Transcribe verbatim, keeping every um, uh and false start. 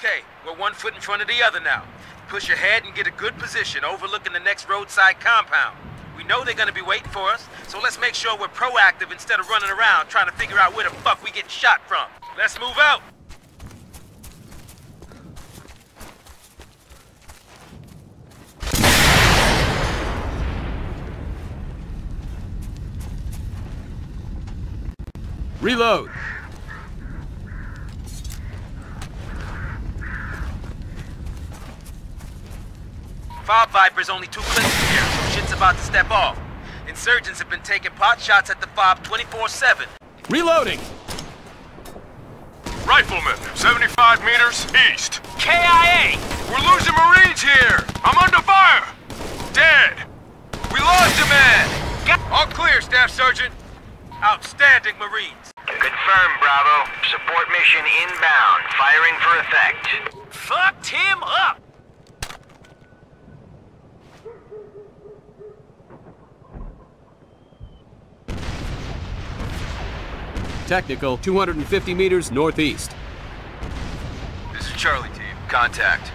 Okay, we're one foot in front of the other now. Push ahead and get a good position overlooking the next roadside compound. We know they're gonna be waiting for us, so let's make sure we're proactive instead of running around trying to figure out where the fuck we getting shot from. Let's move out! Reload! F O B Viper's only two clicks from here, so shit's about to step off. Insurgents have been taking pot shots at the F O B twenty-four seven. Reloading! Rifleman, seventy-five meters east. K I A! We're losing Marines here! I'm under fire! Dead! We lost a man! Got all clear, Staff Sergeant. Outstanding, Marines. Confirm, Bravo. Support mission inbound. Firing for effect. Fucked him up! Technical, two hundred fifty meters northeast. This is Charlie Team. Contact.